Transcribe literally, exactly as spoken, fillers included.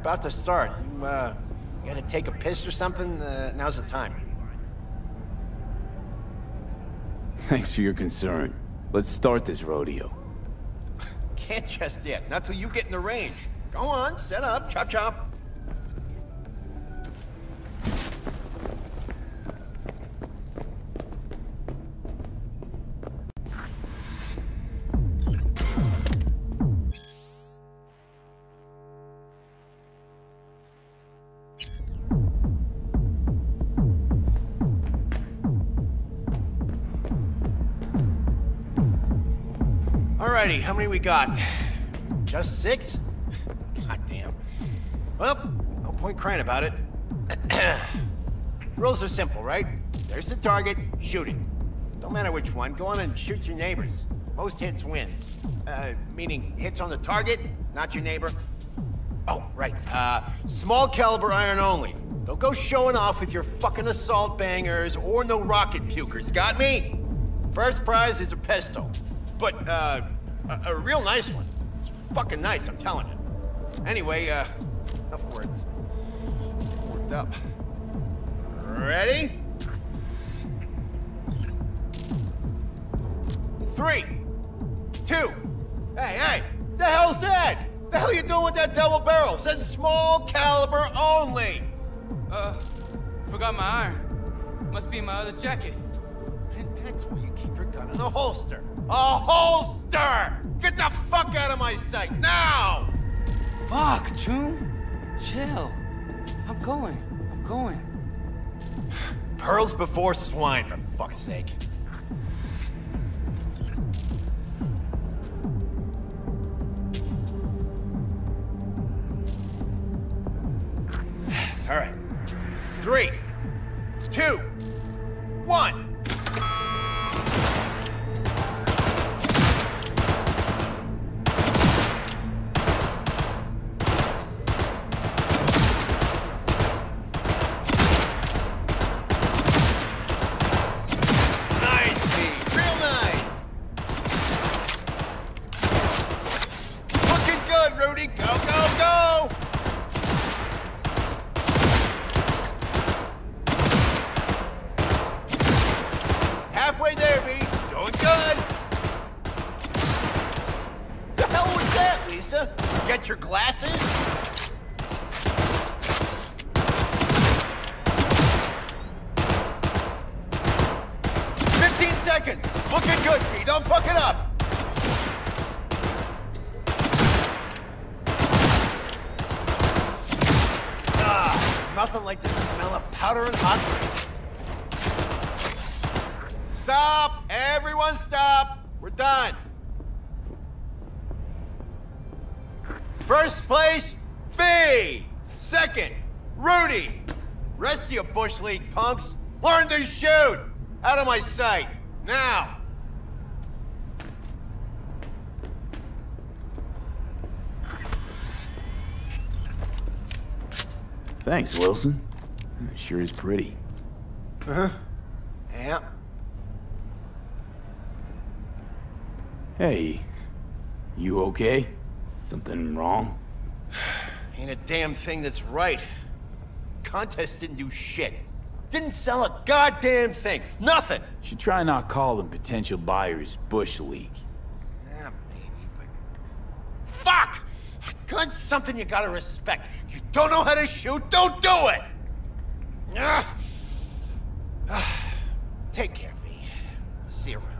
About to start. You, uh, you gotta take a piss or something? Uh, now's the time. Thanks for your concern. Let's start this rodeo. Can't just yet. Not till you get in the range. Go on, set up, chop chop. Alrighty, how many we got? Just six? Goddamn. Well, no point crying about it. Rules are simple, right? There's the target, shoot it. Don't matter which one, go on and shoot your neighbors. Most hits wins. Uh, meaning hits on the target, not your neighbor. Oh, right. Uh, small caliber iron only. Don't go showing off with your fucking assault bangers or no rocket pukers, got me? First prize is a pistol. But, uh, a, a real nice one. It's fucking nice, I'm telling you. Anyway, uh, enough words. Worked up. Ready? Three. Two. Hey, hey! The hell's that? The hell you doing with that double barrel? It says small caliber only! Uh, forgot my iron. Must be in my other jacket. And that's where you keep your gun in a holster. A holster! Get the fuck out of my sight, now! Fuck, June. Chill. I'm going. I'm going. Pearls before swine, for fuck's sake. All right. Three, two, one. League punks, learn to shoot! Out of my sight, now! Thanks, Wilson. It sure is pretty. Uh-huh. Yeah. Hey, you okay? Something wrong? Ain't a damn thing that's right. Contest didn't do shit. Didn't sell a goddamn thing. Nothing. Should try not calling potential buyers Bush League. Yeah, maybe, but... Fuck! Gun's something you gotta respect. If you don't know how to shoot, don't do it! Take care, V. See you around.